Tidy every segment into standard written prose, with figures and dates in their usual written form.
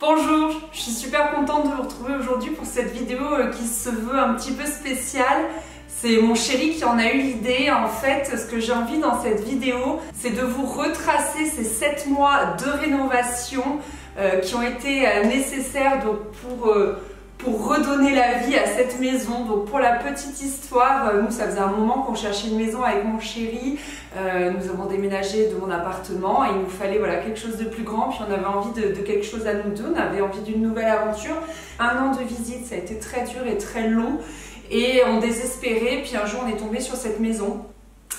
Bonjour, je suis super contente de vous retrouver aujourd'hui pour cette vidéo qui se veut un petit peu spéciale. C'est mon chéri qui en a eu l'idée. En fait, ce que j'ai envie dans cette vidéo, c'est de vous retracer ces 7 mois de rénovation qui ont été nécessaires donc, pour redonner la vie à cette maison. Donc pour la petite histoire, nous ça faisait un moment qu'on cherchait une maison avec mon chéri. Nous avons déménagé de mon appartement et il nous fallait voilà, quelque chose de plus grand. Puis on avait envie de quelque chose à nous deux, on avait envie d'une nouvelle aventure. Un an de visite, ça a été très dur et très long. Et on désespérait, puis un jour on est tombé sur cette maison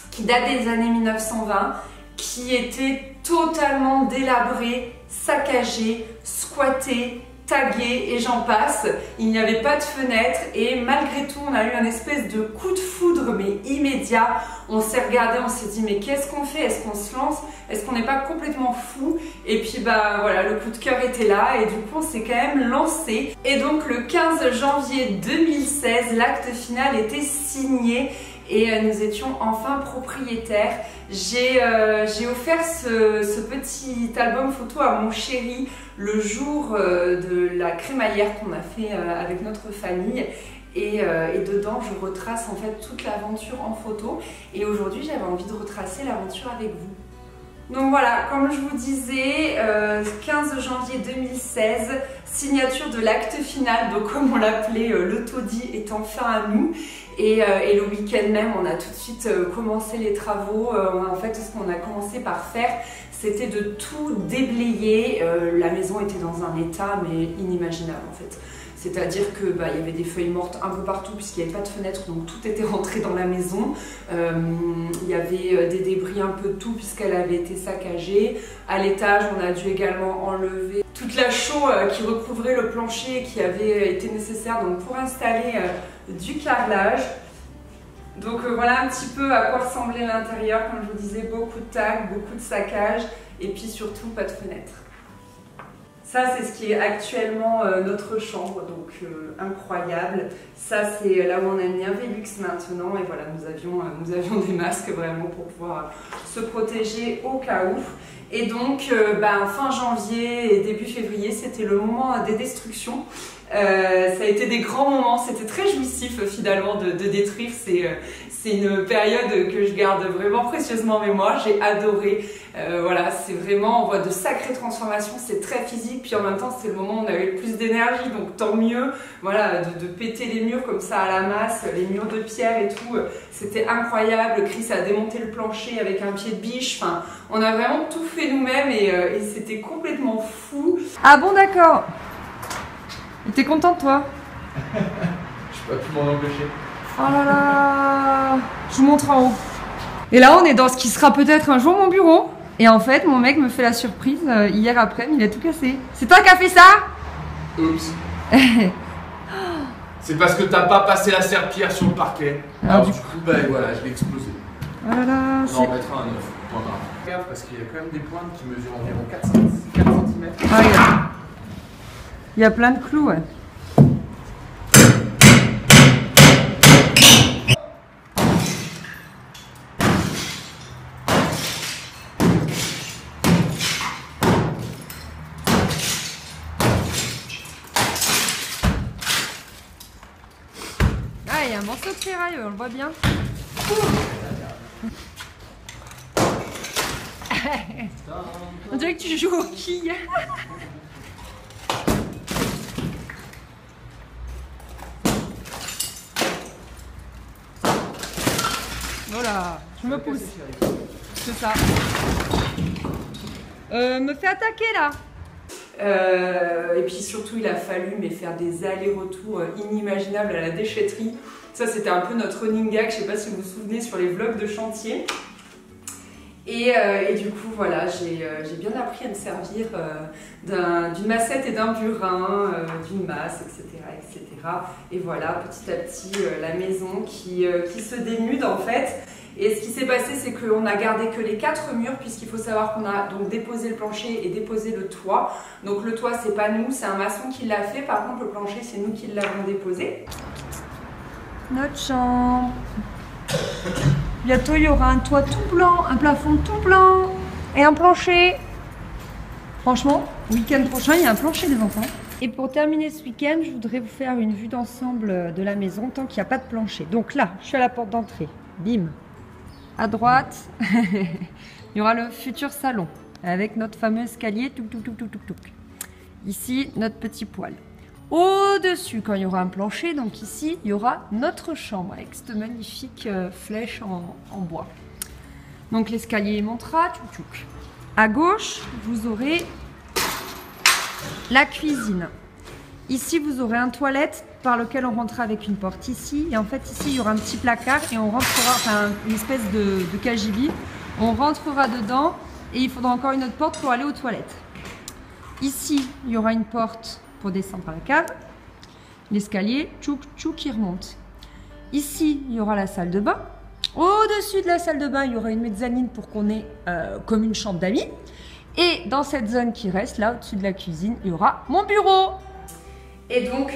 qui date des années 1920, qui était totalement délabrée, saccagée, squattée, taguée et j'en passe. Il n'y avait pas de fenêtre et malgré tout on a eu un espèce de coup de foudre mais immédiat. On s'est regardé, on s'est dit mais qu'est-ce qu'on fait? Est-ce qu'on se lance? Est-ce qu'on n'est pas complètement fou? Et puis bah voilà, le coup de cœur était là et du coup on s'est quand même lancé. Et donc le 15 janvier 2016, l'acte final était signé et nous étions enfin propriétaires. J'ai offert ce petit album photo à mon chéri le jour de la crémaillère qu'on a fait avec notre famille. Et dedans, je retrace en fait toute l'aventure en photo. Et aujourd'hui, j'avais envie de retracer l'aventure avec vous. Donc voilà, comme je vous disais, 15 janvier 2016, signature de l'acte final. Donc comme on l'appelait, le taudis est enfin à nous. Et le week-end même, on a tout de suite commencé les travaux. En fait, ce qu'on a commencé par faire, c'était de tout déblayer. La maison était dans un état, mais inimaginable en fait. C'est-à-dire que bah, il y avait des feuilles mortes un peu partout puisqu'il n'y avait pas de fenêtre, donc tout était rentré dans la maison. Il y avait des débris un peu de tout puisqu'elle avait été saccagée. À l'étage, on a dû également enlever toute la chaux qui recouvrait le plancher qui avait été nécessaire donc, pour installer du carrelage. Donc voilà un petit peu à quoi ressemblait l'intérieur. Comme je vous disais, beaucoup de tags, beaucoup de saccages et puis surtout pas de fenêtre. Ça, c'est ce qui est actuellement notre chambre, donc incroyable. Ça, c'est là où on a mis un Velux maintenant. Et voilà, nous avions des masques vraiment pour pouvoir se protéger au cas où. Et donc, fin janvier et début février, c'était le moment des destructions. Ça a été des grands moments, c'était très jouissif finalement de détruire. C'est une période que je garde vraiment précieusement en mémoire, j'ai adoré. Voilà, c'est vraiment, on voit de sacrées transformations, c'est très physique, puis en même temps c'est le moment où on avait le plus d'énergie, donc tant mieux. Voilà, de péter les murs comme ça à la masse, les murs de pierre et tout, c'était incroyable. Chris a démonté le plancher avec un pied de biche, enfin, on a vraiment tout fait nous-mêmes et c'était complètement fou. Ah bon, d'accord. T'es content de toi? Je peux plus m'en empêcher. Oh là là. Je vous montre en haut. Et là on est dans ce qui sera peut-être un jour mon bureau. Et en fait mon mec me fait la surprise hier après, mais il a tout cassé. C'est toi qui as fait ça? Oups. C'est parce que t'as pas passé la serpillère sur le parquet. Alors du coup bah voilà, je l'ai explosé. Oh là là. On en mettra un 9. Regarde parce qu'il y a quand même des pointes qui mesurent environ 4 cm. Ah regarde. Il y a plein de clous, ouais. Ah, il y a un morceau de ferraille, on le voit bien. On dirait que tu joues aux quilles. Voilà, je me pousse. C'est ça. Me fais attaquer là. Et puis surtout, il a fallu faire des allers-retours inimaginables à la déchetterie. Ça, c'était un peu notre running gag. Je sais pas si vous vous souvenez sur les vlogs de chantier. Et du coup, voilà, j'ai bien appris à me servir d'une massette et d'un burin, d'une masse, etc., etc. Et voilà, petit à petit, la maison qui se dénude en fait. Et ce qui s'est passé, c'est qu'on a gardé que les 4 murs, puisqu'il faut savoir qu'on a donc déposé le plancher et déposé le toit. Donc le toit, c'est pas nous, c'est un maçon qui l'a fait. Par contre, le plancher, c'est nous qui l'avons déposé. Notre chambre. Bientôt, il y aura un toit tout blanc, un plafond tout blanc et un plancher. Franchement, week-end prochain, il y a un plancher des enfants. Et pour terminer ce week-end, je voudrais vous faire une vue d'ensemble de la maison tant qu'il n'y a pas de plancher. Donc là, je suis à la porte d'entrée. Bim. À droite, il y aura le futur salon avec notre fameux escalier. Touc, touc, touc, touc, touc, touc. Ici, notre petit poêle. Au-dessus, quand il y aura un plancher, donc ici, il y aura notre chambre avec cette magnifique flèche en bois. Donc l'escalier montera. Touc, touc. À gauche, vous aurez la cuisine. Ici, vous aurez un toilette par lequel on rentrera avec une porte ici. Et en fait, ici, il y aura un petit placard et on rentrera, enfin, une espèce de cagibi. On rentrera dedans et il faudra encore une autre porte pour aller aux toilettes. Ici, il y aura une porte pour descendre à la cave. L'escalier, tchouk, tchouk, qui remonte. Ici, il y aura la salle de bain. Au-dessus de la salle de bain, il y aura une mezzanine pour qu'on ait comme une chambre d'amis. Et dans cette zone qui reste, là, au-dessus de la cuisine, il y aura mon bureau. Et donc,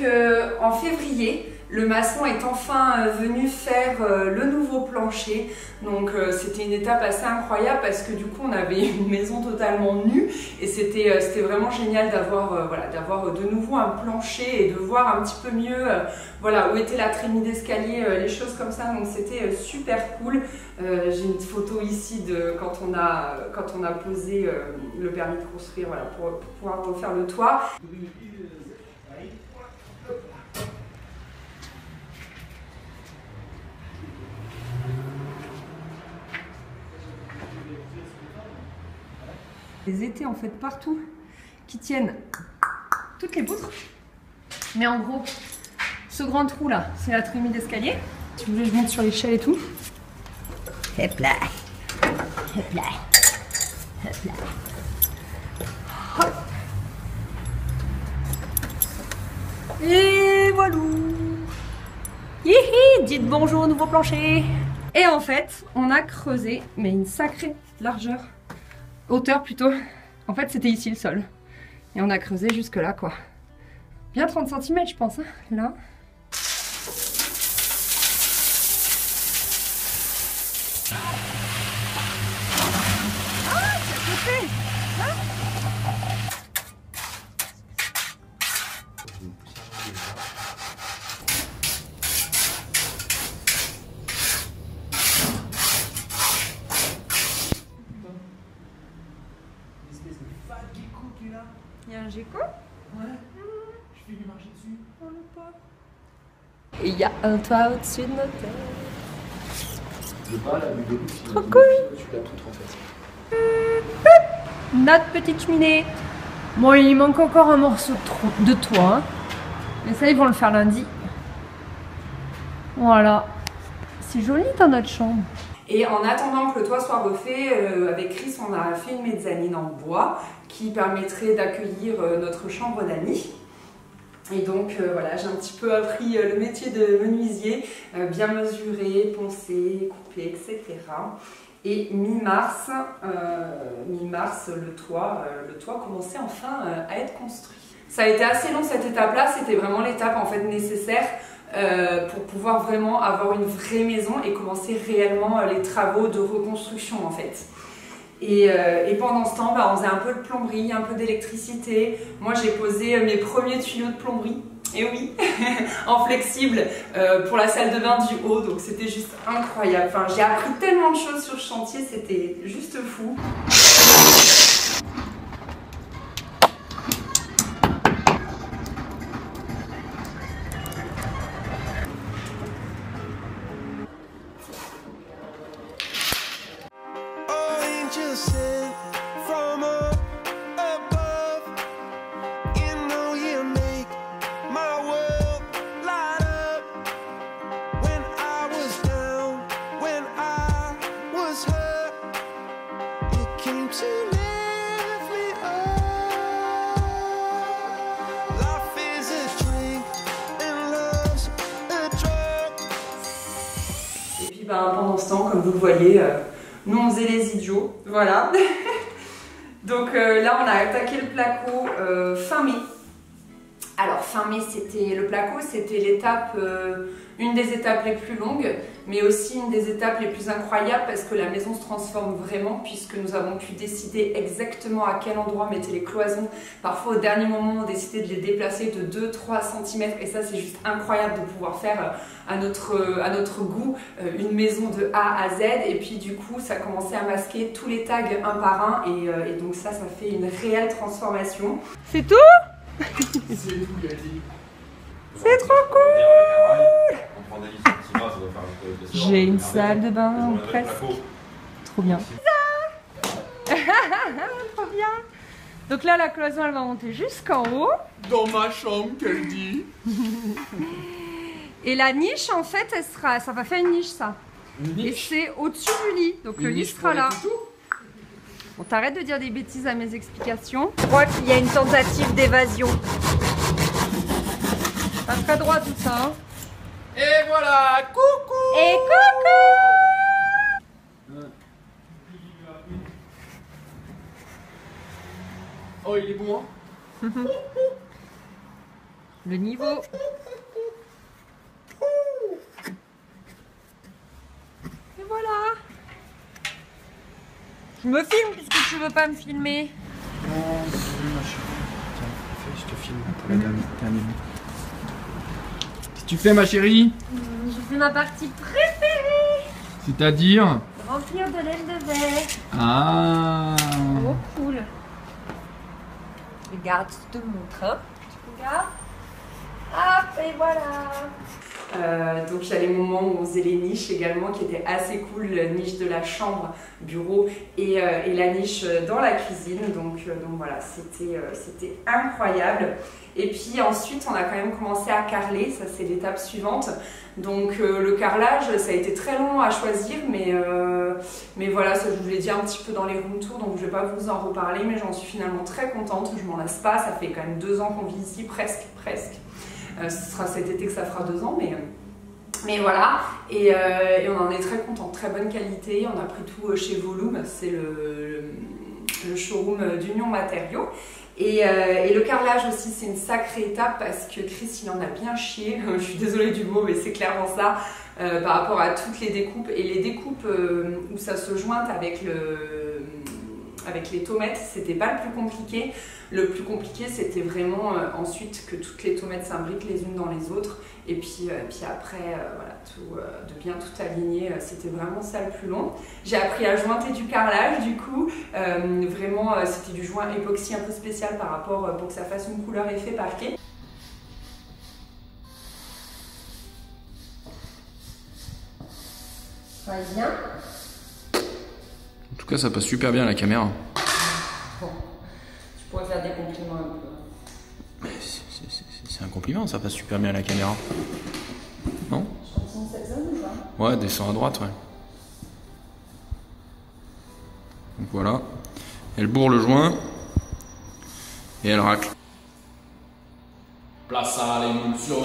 en février, le maçon est enfin venu faire le nouveau plancher. Donc, c'était une étape assez incroyable parce que du coup, on avait une maison totalement nue. Et c'était vraiment génial d'avoir voilà, de nouveau un plancher et de voir un petit peu mieux voilà, où était la trémie d'escalier, les choses comme ça. Donc, c'était super cool. J'ai une photo ici de quand on a posé le permis de construire voilà, pour pouvoir refaire le toit. Les étés en fait partout qui tiennent toutes les poutres, mais en gros ce grand trou là c'est la trémie d'escalier. Si vous voulez, je monte sur l'échelle et tout. Hop là, hop là, hop là. Hop. Et voilà. Hihi, dites bonjour au nouveau plancher. Et en fait on a creusé mais une sacrée largeur, hauteur plutôt. En fait c'était ici le sol et on a creusé jusque là quoi, bien 30 cm je pense hein. Là ah, c'est coupé hein. Il y a un gecko ? Ouais. Je vais lui marcher dessus. Oh le pauvre. Et il y a un toit au-dessus de notre tête. Le bas là, le bébé, trop cool. Tu l'as tout en fait. Notre petite cheminée. Bon, il manque encore un morceau de toit. Hein. Mais ça, ils vont le faire lundi. Voilà. C'est joli dans notre chambre. Et en attendant que le toit soit refait, avec Chris, on a fait une mezzanine en bois qui permettrait d'accueillir notre chambre d'amis. Et donc voilà, j'ai un petit peu appris le métier de menuisier, bien mesurer, poncer, couper, etc. Et mi-mars, le toit commençait enfin à être construit. Ça a été assez long cette étape-là, c'était vraiment l'étape en fait nécessaire pour pouvoir vraiment avoir une vraie maison et commencer réellement les travaux de reconstruction en fait. Et pendant ce temps, bah, on faisait un peu de plomberie, un peu d'électricité. Moi j'ai posé mes premiers tuyaux de plomberie, et oui, en flexible pour la salle de bain du haut, donc c'était juste incroyable. Enfin, j'ai appris tellement de choses sur le chantier, c'était juste fou. pendant ce temps, comme vous le voyez, nous on faisait les idiots, voilà. Donc là on a attaqué le placo fin mai. Alors fin mai, c'était le placo, c'était l'étape, une des étapes les plus longues, mais aussi une des étapes les plus incroyables parce que la maison se transforme vraiment puisque nous avons pu décider exactement à quel endroit mettaient les cloisons. Parfois au dernier moment on décidait de les déplacer de 2-3 cm et ça c'est juste incroyable de pouvoir faire à notre goût une maison de A à Z, et puis du coup ça commençait à masquer tous les tags un par un et donc ça fait une réelle transformation. C'est tout. C'est trop cool. J'ai une salle de bain presque. Trop bien. Trop bien. Donc là la cloison elle va monter jusqu'en haut. Dans ma chambre qu'elle dit. Et la niche en fait elle sera, ça va faire une niche ça. Une niche. Et c'est au-dessus du lit. Donc le lit sera là. On t'arrête de dire des bêtises à mes explications. Je crois qu'il y a une tentative d'évasion. Pas très droit tout ça. Hein. Et voilà, coucou. Et coucou. Oh, il est bon, hein. Le niveau. Et voilà. Je me filme puisque tu veux pas me filmer. Non, c'est ma chérie. Tiens, je te filme pour la dernière minute. Qu'est-ce que tu fais, ma chérie? Je fais ma partie préférée. C'est-à-dire? Remplir de laine de verre. Ah. Oh, cool. Regarde, je te montre. Hein. Tu regardes. Hop, et voilà. Donc il y a les moments où on faisait les niches également qui étaient assez cool, la niche de la chambre, bureau et la niche dans la cuisine, donc voilà, c'était incroyable. Et puis ensuite on a quand même commencé à carreler, ça c'est l'étape suivante, donc le carrelage ça a été très long à choisir, mais voilà, ça je vous l'ai dit un petit peu dans les room tours, donc je vais pas vous en reparler, mais j'en suis finalement très contente, je m'en lasse pas, ça fait quand même 2 ans qu'on vit ici, presque. Ce sera cet été que ça fera 2 ans, mais voilà, et on en est très content, très bonne qualité, on a pris tout chez Volume, c'est le showroom d'Union Matériaux, et le carrelage aussi c'est une sacrée étape parce que Chris il en a bien chié, je suis désolée du mot mais c'est clairement ça, par rapport à toutes les découpes, et les découpes où ça se jointe avec les tomates, c'était pas le plus compliqué. Le plus compliqué, c'était vraiment ensuite que toutes les tomates s'imbriquent les unes dans les autres. Et puis après, voilà, de bien tout aligner, c'était vraiment ça le plus long. J'ai appris à jointer du carrelage, du coup. Vraiment, c'était du joint époxy un peu spécial par rapport pour que ça fasse une couleur effet parquet. Ça va bien ? En tout cas, ça passe super bien la caméra. Bon, tu pourrais faire des compliments un peu. C'est un compliment, ça passe super bien la caméra. Non? Chanson cette zone ou pas? Ouais, descends à droite, ouais. Donc voilà. Elle bourre le joint. Et elle racle. Place à l'émotion.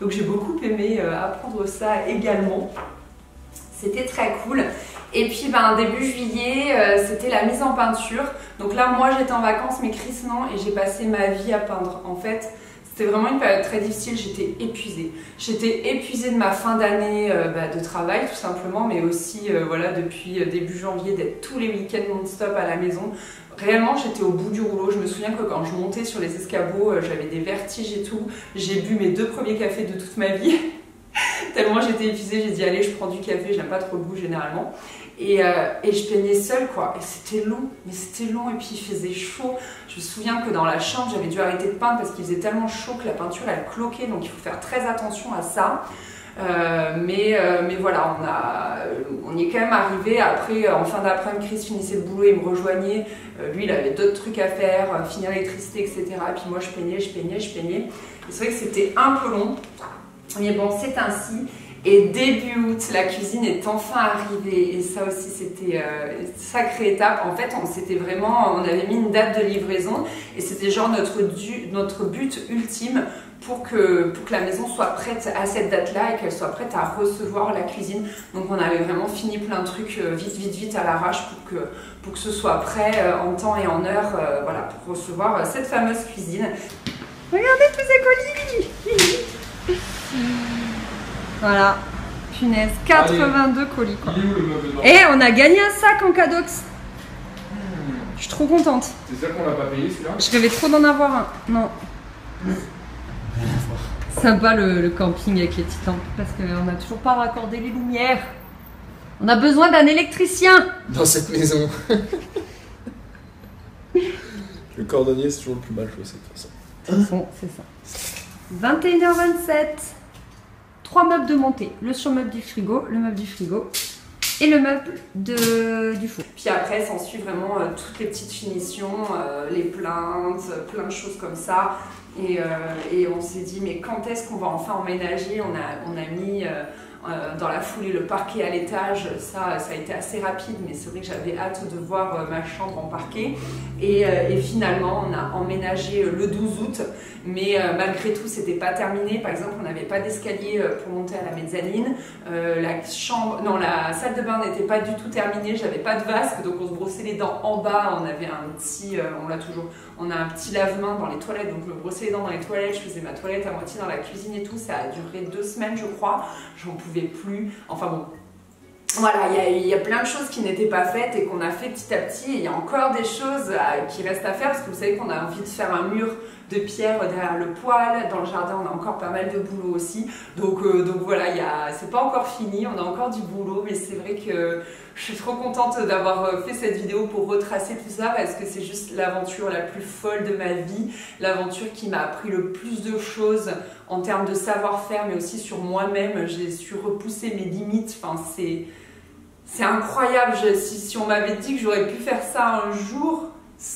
Donc j'ai beaucoup aimé apprendre ça également, c'était très cool. Et puis ben, début juillet, c'était la mise en peinture. Donc là moi j'étais en vacances mais Chris non, et j'ai passé ma vie à peindre. En fait c'était vraiment une période très difficile, j'étais épuisée. J'étais épuisée de ma fin d'année de travail tout simplement, mais aussi voilà, depuis début janvier d'être tous les week-ends non-stop à la maison. Réellement j'étais au bout du rouleau, je me souviens que quand je montais sur les escabeaux, j'avais des vertiges et tout, j'ai bu mes 2 premiers cafés de toute ma vie, tellement j'étais épuisée, j'ai dit allez je prends du café, j'aime pas trop le goût généralement, et je peignais seule quoi, et c'était long, mais c'était long, et puis il faisait chaud, je me souviens que dans la chambre j'avais dû arrêter de peindre parce qu'il faisait tellement chaud que la peinture elle cloquait, donc il faut faire très attention à ça. Mais voilà, on y est quand même arrivé. Après, en fin d'après-midi, Chris finissait le boulot et me rejoignait. Lui, il avait d'autres trucs à faire, finir l'électricité, etc. Puis moi, je peignais. Et c'est vrai que c'était un peu long, mais bon, c'est ainsi. Et début août, la cuisine est enfin arrivée et ça aussi c'était une sacrée étape. En fait, on avait mis une date de livraison et c'était genre notre but ultime pour que la maison soit prête à cette date-là et qu'elle soit prête à recevoir la cuisine. Donc on avait vraiment fini plein de trucs vite à l'arrache pour que ce soit prêt en temps et en heure, voilà, pour recevoir cette fameuse cuisine. Regardez tous ces colis. Voilà, punaise, 82 colis quoi. Et on a gagné un sac en cadeaux. Je suis trop contente. C'est ça qu'on l'a pas payé celui-là? Je devais trop d'en avoir un. Non. Ça bat le camping avec les petites lampes parce qu'on n'a toujours pas raccordé les lumières. On a besoin d'un électricien dans cette maison. Le cordonnier c'est toujours le plus mal chaussé de toute façon. De toute façon, c'est ça. 21h27. 3 meubles de montée, le surmeuble du frigo, le meuble du frigo et le meuble du four. Puis après s'ensuit vraiment toutes les petites finitions, les plaintes, plein de choses comme ça. Et on s'est dit mais quand est-ce qu'on va enfin emménager? On a mis dans la foulée le parquet à l'étage, ça a été assez rapide mais c'est vrai que j'avais hâte de voir ma chambre en parquet. Et finalement on a emménagé le 12 août mais malgré tout c'était pas terminé. Par exemple on n'avait pas d'escalier pour monter à la mezzanine, la salle de bain n'était pas du tout terminée, j'avais pas de vasque donc on se brossait les dents en bas, on avait un petit lave-main dans les toilettes donc je me brossais les dents dans les toilettes, je faisais ma toilette à moitié dans la cuisine et tout, ça a duré 2 semaines je crois, j'en pouvais plus, enfin bon. Voilà, il y a plein de choses qui n'étaient pas faites et qu'on a fait petit à petit. Il y a encore des choses qui restent à faire parce que vous savez qu'on a envie de faire un mur de pierre derrière le poêle. Dans le jardin, on a encore pas mal de boulot aussi. Donc voilà, c'est pas encore fini, on a encore du boulot. Mais c'est vrai que je suis trop contente d'avoir fait cette vidéo pour retracer tout ça parce que c'est juste l'aventure la plus folle de ma vie. L'aventure qui m'a appris le plus de choses en termes de savoir-faire mais aussi sur moi-même. J'ai su repousser mes limites, enfin c'est incroyable. Si on m'avait dit que j'aurais pu faire ça un jour,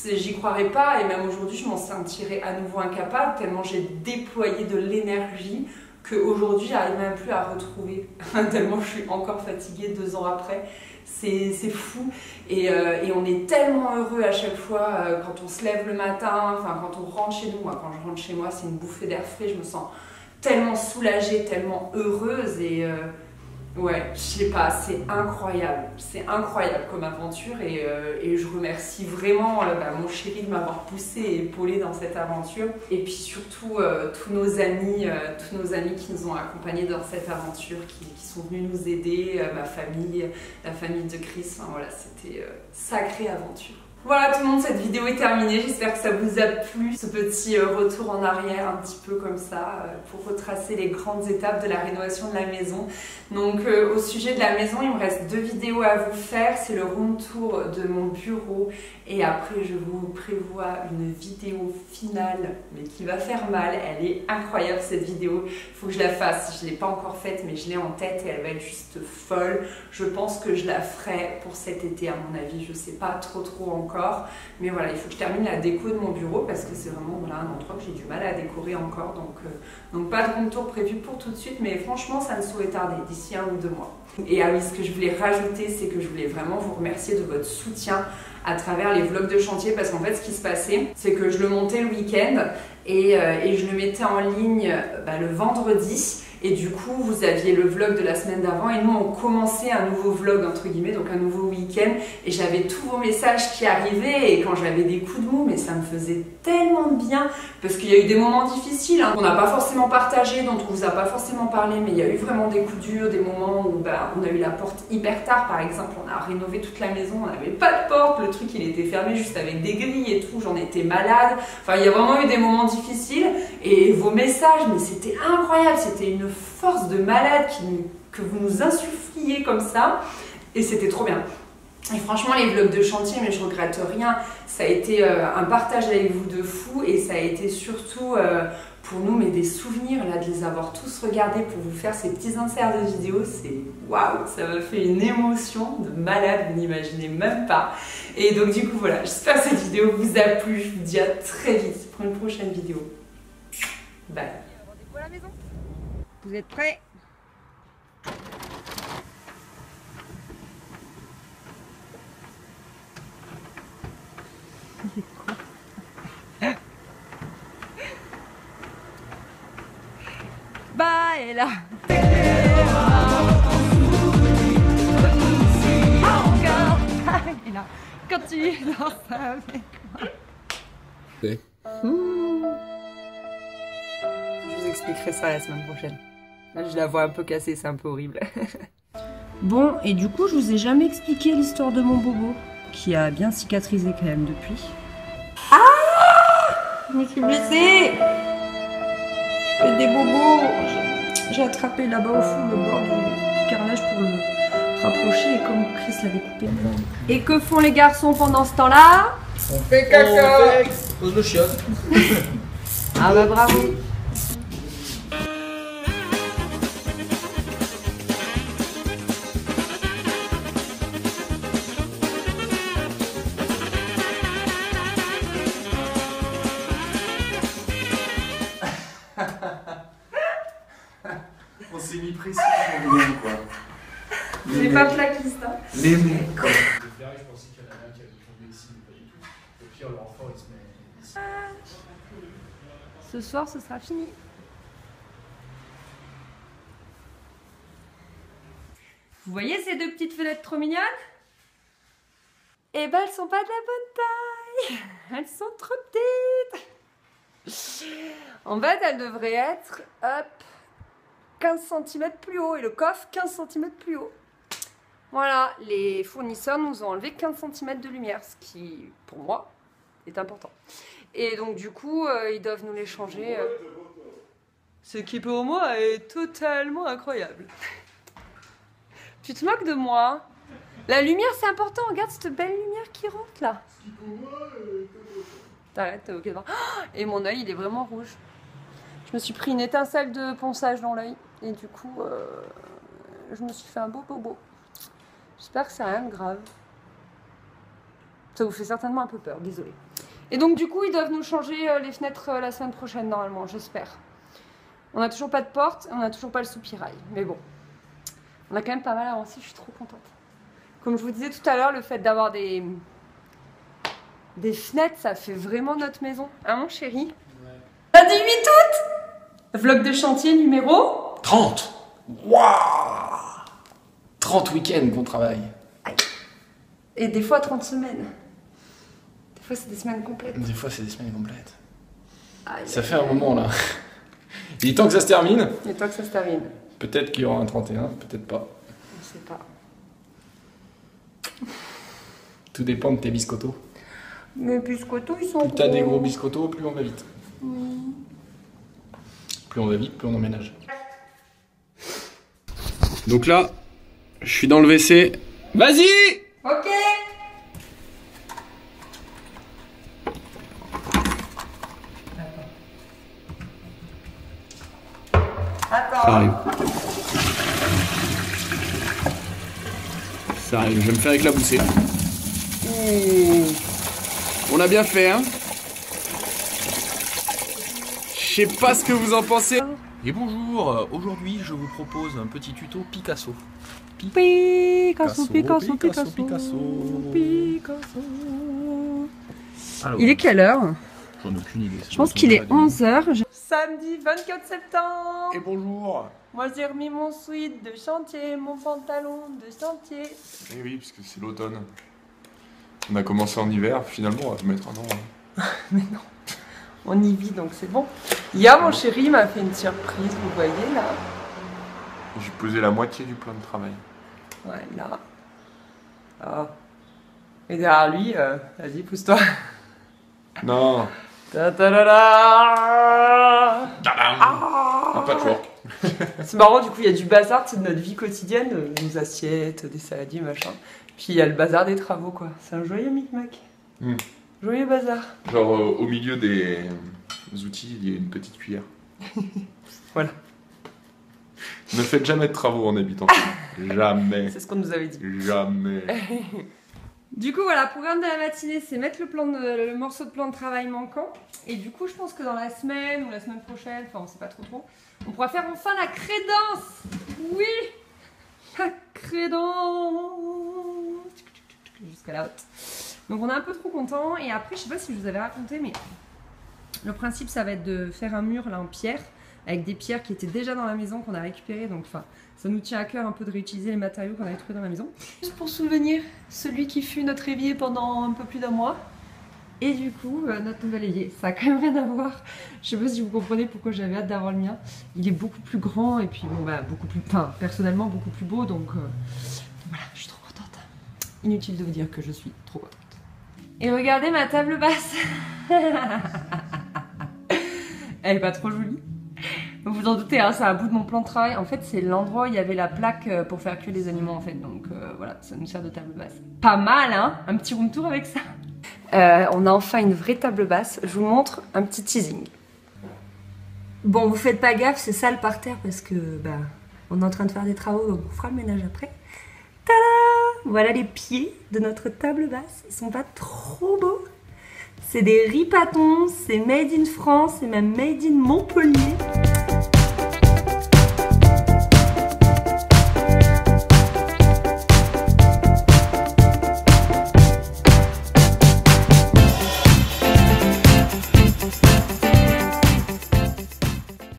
j'y croirais pas et même aujourd'hui je m'en sentirais à nouveau incapable tellement j'ai déployé de l'énergie qu'aujourd'hui j'arrive même plus à retrouver tellement je suis encore fatiguée 2 ans après. C'est fou et on est tellement heureux à chaque fois quand on se lève le matin, enfin quand on rentre chez nous. Moi quand je rentre chez moi c'est une bouffée d'air frais, je me sens tellement soulagée, tellement heureuse et ouais, je sais pas, c'est incroyable comme aventure et je remercie vraiment mon chéri de m'avoir poussée et épaulée dans cette aventure et puis surtout tous nos amis qui nous ont accompagnés dans cette aventure, qui sont venus nous aider, ma famille, la famille de Chris, enfin voilà, c'était sacrée aventure. Voilà tout le monde, cette vidéo est terminée, j'espère que ça vous a plu, ce petit retour en arrière un petit peu comme ça pour retracer les grandes étapes de la rénovation de la maison. Donc au sujet de la maison, il me reste 2 vidéos à vous faire, c'est le room tour de mon bureau et après je vous prévois une vidéo finale mais qui va faire mal, elle est incroyable cette vidéo, il faut que je la fasse, je ne l'ai pas encore faite mais je l'ai en tête et elle va être juste folle, je pense que je la ferai pour cet été à mon avis, je ne sais pas trop encore. Mais voilà, il faut que je termine la déco de mon bureau parce que c'est vraiment voilà, un endroit que j'ai du mal à décorer encore. Donc pas de contour prévu pour tout de suite, mais franchement, ça ne saurait tarder d'ici 1 ou 2 mois. Et ah oui, ce que je voulais rajouter, c'est que je voulais vraiment vous remercier de votre soutien à travers les vlogs de chantier parce qu'en fait, ce qui se passait, c'est que je le montais le week-end et je le mettais en ligne le vendredi. Et du coup, vous aviez le vlog de la semaine d'avant et nous, on commençait un nouveau vlog, entre guillemets, donc un nouveau week-end. Et j'avais tous vos messages qui arrivaient et quand j'avais des coups de mou, mais ça me faisait tellement bien parce qu'il y a eu des moments difficiles qu'on n'a pas forcément partagé, dont on vous a pas forcément parlé, mais il y a eu vraiment des coups durs, des moments où on a eu la porte hyper tard, par exemple. On a rénové toute la maison, on n'avait pas de porte, le truc il était fermé juste avec des grilles et tout, j'en étais malade. Enfin, il y a vraiment eu des moments difficiles et vos messages, mais c'était incroyable, c'était une force de malade que vous nous insuffliez comme ça et c'était trop bien. Et franchement les vlogs de chantier, mais je regrette rien, ça a été un partage avec vous de fou et ça a été surtout pour nous mais des souvenirs là, de les avoir tous regardés pour vous faire ces petits inserts de vidéos, c'est waouh, ça m'a fait une émotion de malade, vous n'imaginez même pas. Et donc du coup voilà, j'espère que cette vidéo vous a plu, je vous dis à très vite pour une prochaine vidéo. Bye. Vous êtes prêts ? est là. Quand tu es dans ça avec moi. Oui. Je vous expliquerai ça la semaine prochaine. Là, je la vois un peu cassée, c'est un peu horrible. Bon, et du coup, je vous ai jamais expliqué l'histoire de mon bobo, qui a bien cicatrisé quand même depuis. Ah, je me suis blessée. J'ai fait des bobos. J'ai attrapé là-bas au fond le bord du carrelage pour le... rapproché, et comme Chris l'avait coupé. Et que font les garçons pendant ce temps-là? On fait caca. On le chiotte. Ah bah bravo. On s'est mis précis pour le quoi. J'ai pas plaquiste, hein. Les mots. Quoi. Je pensais qu'il y en avait un qui avait tombé ici, mais pas du tout. Au pire, l'enfant, il se met ici. Ce soir, ce sera fini. Vous voyez ces deux petites fenêtres trop mignonnes? Eh ben, elles sont pas de la bonne taille. Elles sont trop petites. En fait, elles devraient être, hop, 15 cm plus haut, et le coffre 15 cm plus haut. Voilà, les fournisseurs nous ont enlevé 15 cm de lumière, ce qui, pour moi, est important. Et donc, du coup, ils doivent nous les changer. Ce qui, pour moi, est totalement incroyable. Tu te moques de moi? La lumière, c'est important. Regarde cette belle lumière qui rentre, là. T'arrêtes, t'as moqué de moi. Et mon œil, il est vraiment rouge. Je me suis pris une étincelle de ponçage dans l'œil. Et du coup, je me suis fait un beau bobo. J'espère que c'est rien de grave. Ça vous fait certainement un peu peur, désolé. Et donc du coup, ils doivent nous changer les fenêtres la semaine prochaine, normalement, j'espère. On n'a toujours pas de porte, on n'a toujours pas le soupirail. Mais bon, on a quand même pas mal avancé, je suis trop contente. Comme je vous disais tout à l'heure, le fait d'avoir des fenêtres, ça fait vraiment notre maison. Hein, mon chéri? 28 août! Vlog de chantier numéro... 30! Waouh! 30 week-ends qu'on travaille. Et des fois 30 semaines. Des fois c'est des semaines complètes. Des fois c'est des semaines complètes. Aïe. Ça fait un moment là. Il est temps que ça se termine. Il est temps que ça se termine. Peut-être qu'il y aura un 31, peut-être pas. On sait pas. Tout dépend de tes biscottos. Mes biscottos ils sont gros. Plus t'as des gros biscottos, plus on va vite. Oui. Plus on va vite, plus on emménage. Donc là, je suis dans le WC. Vas-y! Ok! Attends. Ça arrive. Ça arrive, je vais me faire éclabousser. On a bien fait, hein? Je sais pas ce que vous en pensez. Et bonjour, aujourd'hui je vous propose un petit tuto Picasso. Picasso, Picasso, Picasso, Picasso, Picasso. Alors, il est quelle heure? J'en ai aucune idée. Je pense qu'il est 11h. Samedi 24 septembre. Et bonjour. Moi j'ai remis mon sweat de chantier, mon pantalon de chantier. Et oui, parce que c'est l'automne. On a commencé en hiver, finalement on va mettre un an. Mais non. On y vit, donc c'est bon. Ya, mon chéri m'a fait une surprise, vous voyez là. J'ai posé la moitié du plan de travail. Ouais, là. Ah. Et derrière lui, vas-y, pousse-toi. Non. Ta-ta-da-da. Ah. Un patchwork. C'est marrant, du coup, il y a du bazar de notre vie quotidienne, nos assiettes, des saladiers, machin. Puis il y a le bazar des travaux, quoi. C'est un joyeux micmac. Mm. Joyeux bazar. Genre au milieu des outils, il y a une petite cuillère. Voilà. Ne faites jamais de travaux en habitant. Jamais. C'est ce qu'on nous avait dit. Jamais. Du coup, voilà, programme de la matinée, c'est mettre le morceau de plan de travail manquant. Et du coup, je pense que dans la semaine ou la semaine prochaine, enfin, on sait pas trop trop, on pourra faire enfin la crédence. Oui, la crédence. Jusqu'à la haute. Donc on est un peu trop content. Et après, je sais pas si je vous avais raconté, mais le principe, ça va être de faire un mur là en pierre avec des pierres qui étaient déjà dans la maison, qu'on a récupérées. Donc enfin, ça nous tient à cœur un peu de réutiliser les matériaux qu'on avait trouvés dans la maison. Juste pour souvenir, celui qui fut notre évier pendant un peu plus d'un mois. Et du coup, notre nouvel évier, ça a quand même rien à voir. Je ne sais pas si vous comprenez pourquoi j'avais hâte d'avoir le mien. Il est beaucoup plus grand et puis bon, bah, beaucoup plus peint. Personnellement, beaucoup plus beau. Donc voilà, je suis trop contente. Inutile de vous dire que je suis trop contente. Et regardez ma table basse. Elle est pas trop jolie. Vous vous en doutez, hein, c'est à bout de mon plan de travail. En fait, c'est l'endroit où il y avait la plaque pour faire cuire les aliments en fait. Donc voilà, ça nous sert de table basse. Pas mal, hein? Un petit room tour avec ça. On a enfin une vraie table basse. Je vous montre un petit teasing. Bon, vous faites pas gaffe, c'est sale par terre parce que bah, on est en train de faire des travaux, donc on fera le ménage après. Tada! Voilà les pieds de notre table basse. Ils sont pas trop beaux. C'est des ripatons, c'est made in France, c'est même made in Montpellier.